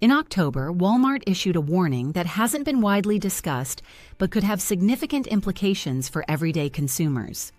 In October, Walmart issued a warning that hasn't been widely discussed but could have significant implications for everyday consumers.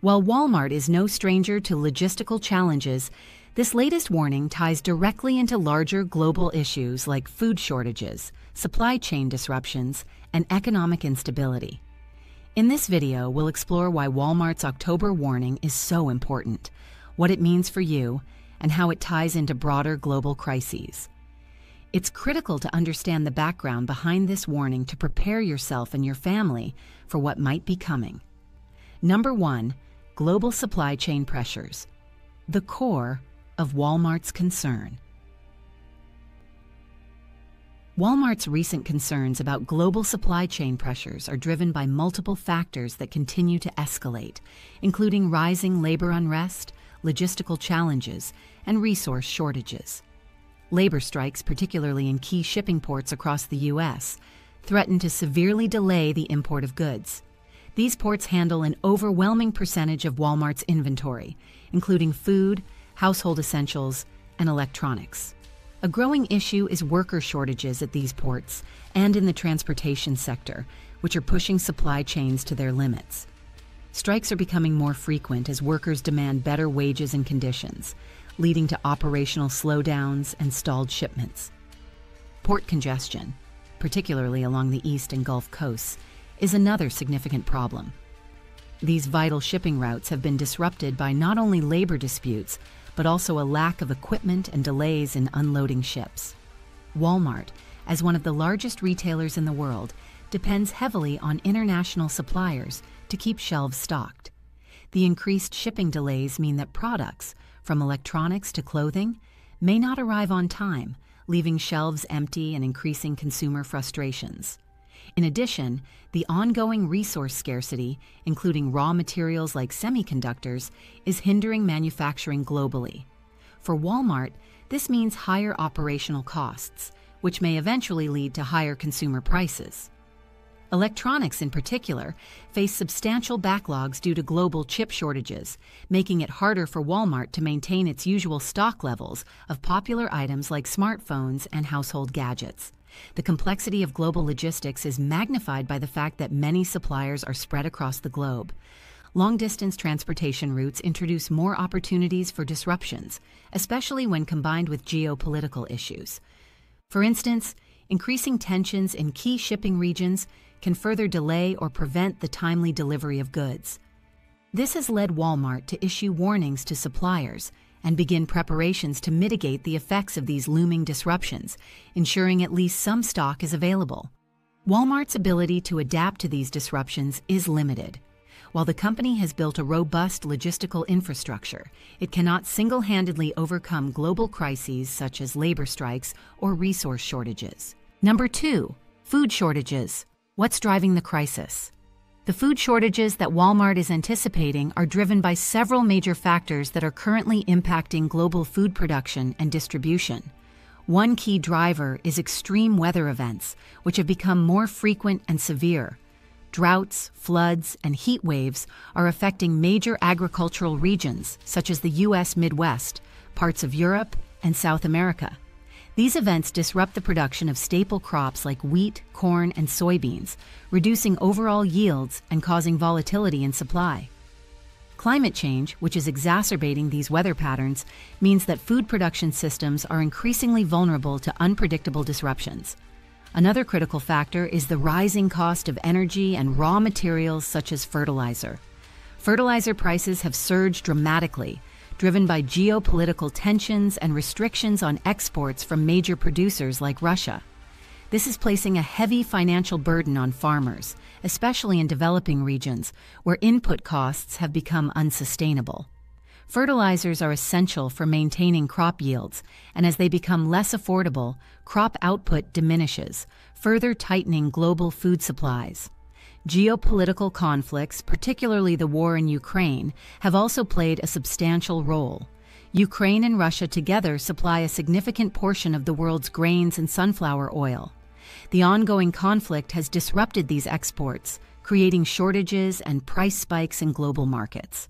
While Walmart is no stranger to logistical challenges, this latest warning ties directly into larger global issues like food shortages, supply chain disruptions, and economic instability. In this video, we'll explore why Walmart's October warning is so important, what it means for you, and how it ties into broader global crises. It's critical to understand the background behind this warning to prepare yourself and your family for what might be coming. Number 1. Global supply chain pressures. The core of Walmart's concern. Walmart's recent concerns about global supply chain pressures are driven by multiple factors that continue to escalate, including rising labor unrest, logistical challenges, and resource shortages. Labor strikes, particularly in key shipping ports across the U.S., threaten to severely delay the import of goods. These ports handle an overwhelming percentage of Walmart's inventory, including food, household essentials, and electronics. A growing issue is worker shortages at these ports and in the transportation sector, which are pushing supply chains to their limits. Strikes are becoming more frequent as workers demand better wages and conditions, leading to operational slowdowns and stalled shipments. Port congestion, particularly along the East and Gulf coasts, is another significant problem. These vital shipping routes have been disrupted by not only labor disputes, but also a lack of equipment and delays in unloading ships. Walmart, as one of the largest retailers in the world, depends heavily on international suppliers to keep shelves stocked. The increased shipping delays mean that products, from electronics to clothing, may not arrive on time, leaving shelves empty and increasing consumer frustrations. In addition, the ongoing resource scarcity, including raw materials like semiconductors, is hindering manufacturing globally. For Walmart, this means higher operational costs, which may eventually lead to higher consumer prices. Electronics, in particular, face substantial backlogs due to global chip shortages, making it harder for Walmart to maintain its usual stock levels of popular items like smartphones and household gadgets. The complexity of global logistics is magnified by the fact that many suppliers are spread across the globe. Long-distance transportation routes introduce more opportunities for disruptions, especially when combined with geopolitical issues. For instance, increasing tensions in key shipping regions can further delay or prevent the timely delivery of goods. This has led Walmart to issue warnings to suppliers and begin preparations to mitigate the effects of these looming disruptions, ensuring at least some stock is available. Walmart's ability to adapt to these disruptions is limited. While the company has built a robust logistical infrastructure, it cannot single-handedly overcome global crises such as labor strikes or resource shortages. Number 2. Food shortages. What's driving the crisis? The food shortages that Walmart is anticipating are driven by several major factors that are currently impacting global food production and distribution. One key driver is extreme weather events, which have become more frequent and severe. Droughts, floods, and heat waves are affecting major agricultural regions, such as the U.S. Midwest, parts of Europe, and South America. These events disrupt the production of staple crops like wheat, corn, and soybeans, reducing overall yields and causing volatility in supply. Climate change, which is exacerbating these weather patterns, means that food production systems are increasingly vulnerable to unpredictable disruptions. Another critical factor is the rising cost of energy and raw materials such as fertilizer. Fertilizer prices have surged dramatically, driven by geopolitical tensions and restrictions on exports from major producers like Russia. This is placing a heavy financial burden on farmers, especially in developing regions where input costs have become unsustainable. Fertilizers are essential for maintaining crop yields, and as they become less affordable, crop output diminishes, further tightening global food supplies. Geopolitical conflicts, particularly the war in Ukraine, have also played a substantial role. Ukraine and Russia together supply a significant portion of the world's grains and sunflower oil. The ongoing conflict has disrupted these exports, creating shortages and price spikes in global markets.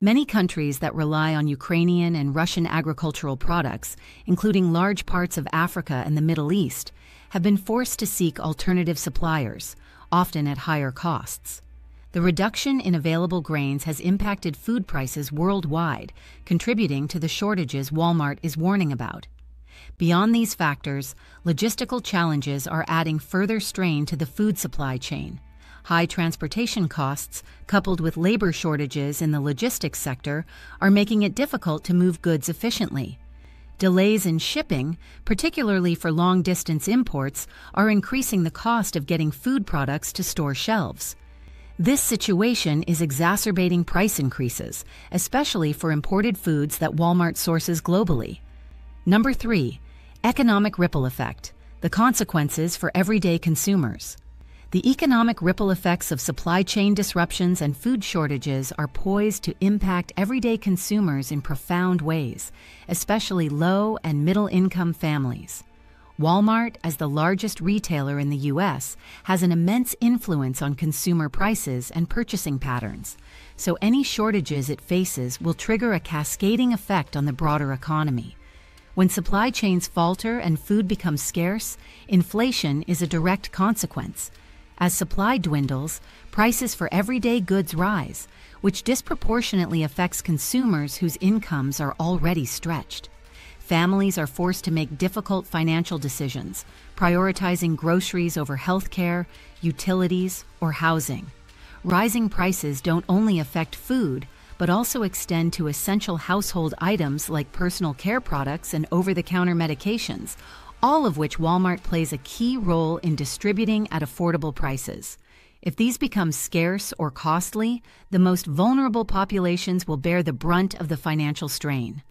Many countries that rely on Ukrainian and Russian agricultural products, including large parts of Africa and the Middle East, have been forced to seek alternative suppliers, often at higher costs. The reduction in available grains has impacted food prices worldwide, contributing to the shortages Walmart is warning about. Beyond these factors, logistical challenges are adding further strain to the food supply chain. High transportation costs, coupled with labor shortages in the logistics sector, are making it difficult to move goods efficiently. Delays in shipping, particularly for long-distance imports, are increasing the cost of getting food products to store shelves. This situation is exacerbating price increases, especially for imported foods that Walmart sources globally. Number 3. Economic ripple effect: the consequences for everyday consumers. The economic ripple effects of supply chain disruptions and food shortages are poised to impact everyday consumers in profound ways, especially low- and middle-income families. Walmart, as the largest retailer in the U.S., has an immense influence on consumer prices and purchasing patterns, so any shortages it faces will trigger a cascading effect on the broader economy. When supply chains falter and food becomes scarce, inflation is a direct consequence. As supply dwindles, prices for everyday goods rise, which disproportionately affects consumers whose incomes are already stretched. Families are forced to make difficult financial decisions, prioritizing groceries over healthcare, utilities, or housing. Rising prices don't only affect food, but also extend to essential household items like personal care products and over-the-counter medications, all of which Walmart plays a key role in distributing at affordable prices. If these become scarce or costly, the most vulnerable populations will bear the brunt of the financial strain.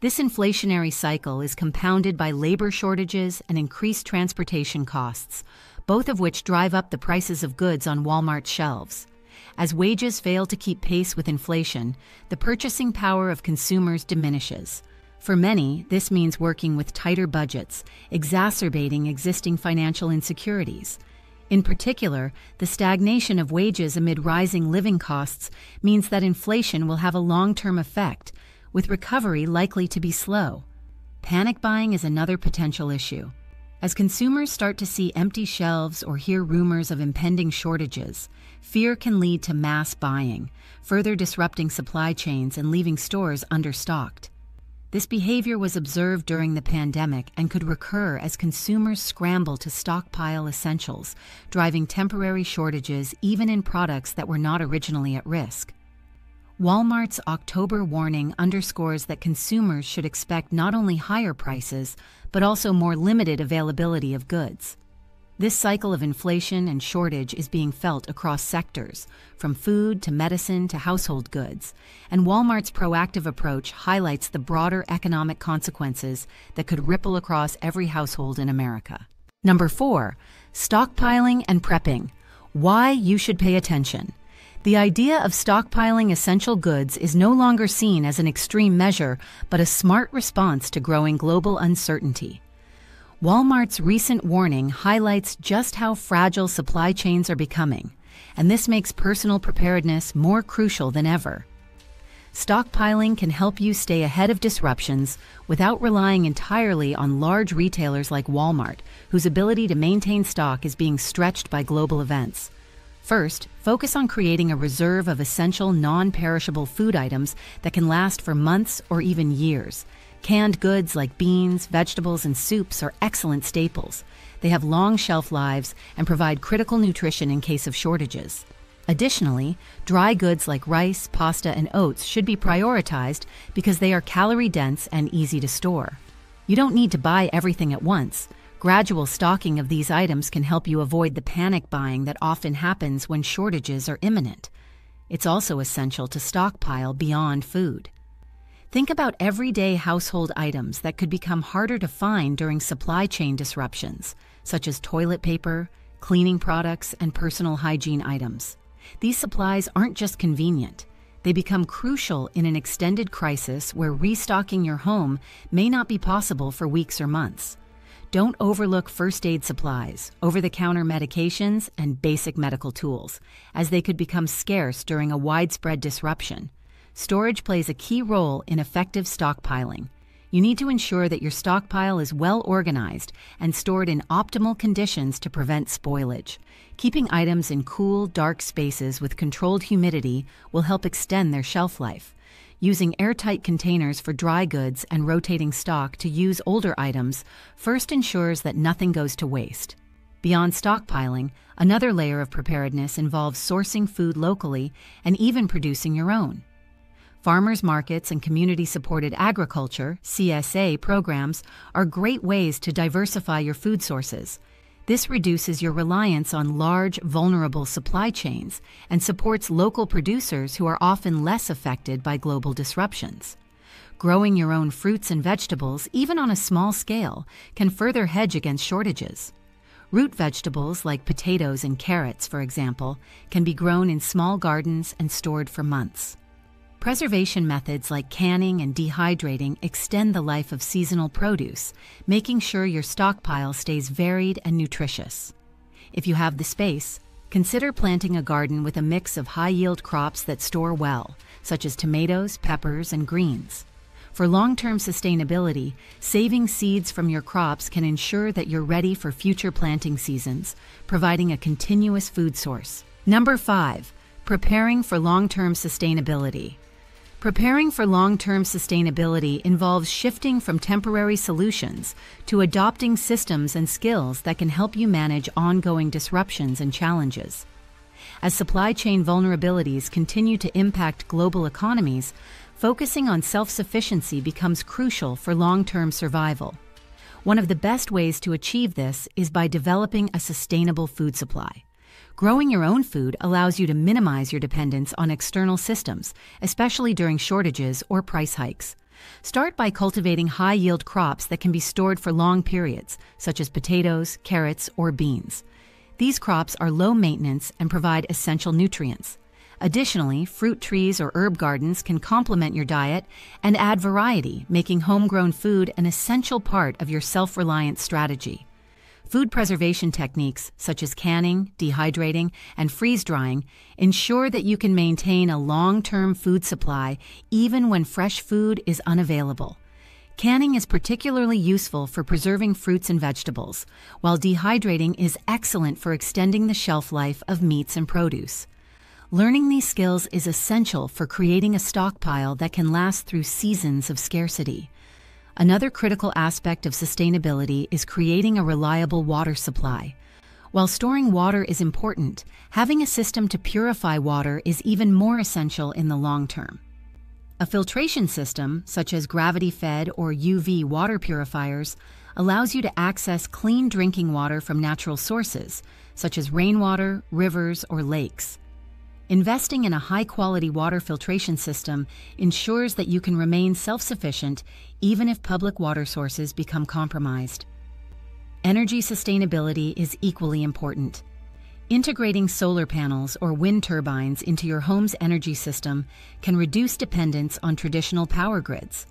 This inflationary cycle is compounded by labor shortages and increased transportation costs, both of which drive up the prices of goods on Walmart shelves. As wages fail to keep pace with inflation, the purchasing power of consumers diminishes. For many, this means working with tighter budgets, exacerbating existing financial insecurities. In particular, the stagnation of wages amid rising living costs means that inflation will have a long-term effect, with recovery likely to be slow. Panic buying is another potential issue. As consumers start to see empty shelves or hear rumors of impending shortages, fear can lead to mass buying, further disrupting supply chains and leaving stores understocked. This behavior was observed during the pandemic and could recur as consumers scramble to stockpile essentials, driving temporary shortages even in products that were not originally at risk. Walmart's October warning underscores that consumers should expect not only higher prices, but also more limited availability of goods. This cycle of inflation and shortage is being felt across sectors, from food to medicine to household goods, and Walmart's proactive approach highlights the broader economic consequences that could ripple across every household in America. Number 4. Stockpiling and prepping: why you should pay attention. The idea of stockpiling essential goods is no longer seen as an extreme measure, but a smart response to growing global uncertainty. Walmart's recent warning highlights just how fragile supply chains are becoming, and this makes personal preparedness more crucial than ever. Stockpiling can help you stay ahead of disruptions without relying entirely on large retailers like Walmart, whose ability to maintain stock is being stretched by global events. First, focus on creating a reserve of essential non-perishable food items that can last for months or even years. Canned goods like beans, vegetables, and soups are excellent staples. They have long shelf lives and provide critical nutrition in case of shortages. Additionally, dry goods like rice, pasta, and oats should be prioritized because they are calorie-dense and easy to store. You don't need to buy everything at once. Gradual stocking of these items can help you avoid the panic buying that often happens when shortages are imminent. It's also essential to stockpile beyond food. Think about everyday household items that could become harder to find during supply chain disruptions, such as toilet paper, cleaning products, and personal hygiene items. These supplies aren't just convenient. They become crucial in an extended crisis where restocking your home may not be possible for weeks or months. Don't overlook first aid supplies, over-the-counter medications, and basic medical tools, as they could become scarce during a widespread disruption. storage plays a key role in effective stockpiling. You need to ensure that your stockpile is well organized and stored in optimal conditions to prevent spoilage. Keeping items in cool, dark spaces with controlled humidity will help extend their shelf life. Using airtight containers for dry goods and rotating stock to use older items first ensures that nothing goes to waste. Beyond stockpiling, another layer of preparedness involves sourcing food locally and even producing your own. Farmers markets and community-supported agriculture (CSA) programs are great ways to diversify your food sources. This reduces your reliance on large, vulnerable supply chains and supports local producers who are often less affected by global disruptions. Growing your own fruits and vegetables, even on a small scale, can further hedge against shortages. Root vegetables like potatoes and carrots, for example, can be grown in small gardens and stored for months. Preservation methods like canning and dehydrating extend the life of seasonal produce, making sure your stockpile stays varied and nutritious. If you have the space, consider planting a garden with a mix of high-yield crops that store well, such as tomatoes, peppers, and greens. For long-term sustainability, saving seeds from your crops can ensure that you're ready for future planting seasons, providing a continuous food source. Number 5. Preparing for long-term sustainability. Preparing for long-term sustainability involves shifting from temporary solutions to adopting systems and skills that can help you manage ongoing disruptions and challenges. As supply chain vulnerabilities continue to impact global economies, focusing on self-sufficiency becomes crucial for long-term survival. One of the best ways to achieve this is by developing a sustainable food supply. Growing your own food allows you to minimize your dependence on external systems, especially during shortages or price hikes. Start by cultivating high-yield crops that can be stored for long periods, such as potatoes, carrots, or beans. These crops are low maintenance and provide essential nutrients. Additionally, fruit trees or herb gardens can complement your diet and add variety, making homegrown food an essential part of your self-reliant strategy. Food preservation techniques such as canning, dehydrating, and freeze-drying ensure that you can maintain a long-term food supply even when fresh food is unavailable. Canning is particularly useful for preserving fruits and vegetables, while dehydrating is excellent for extending the shelf life of meats and produce. Learning these skills is essential for creating a stockpile that can last through seasons of scarcity. Another critical aspect of sustainability is creating a reliable water supply. While storing water is important, having a system to purify water is even more essential in the long term. A filtration system, such as gravity-fed or UV water purifiers, allows you to access clean drinking water from natural sources, such as rainwater, rivers, or lakes. Investing in a high-quality water filtration system ensures that you can remain self-sufficient even if public water sources become compromised. Energy sustainability is equally important. Integrating solar panels or wind turbines into your home's energy system can reduce dependence on traditional power grids.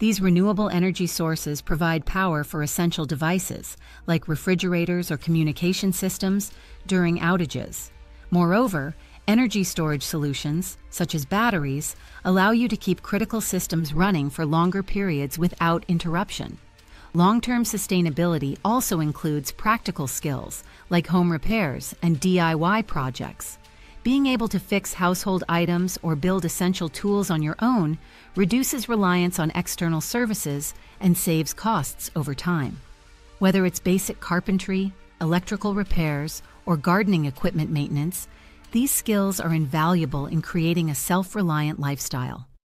These renewable energy sources provide power for essential devices, like refrigerators or communication systems, during outages. Moreover, energy storage solutions, such as batteries, allow you to keep critical systems running for longer periods without interruption. Long-term sustainability also includes practical skills, like home repairs and DIY projects. Being able to fix household items or build essential tools on your own reduces reliance on external services and saves costs over time. Whether it's basic carpentry, electrical repairs, or gardening equipment maintenance, these skills are invaluable in creating a self-reliant lifestyle.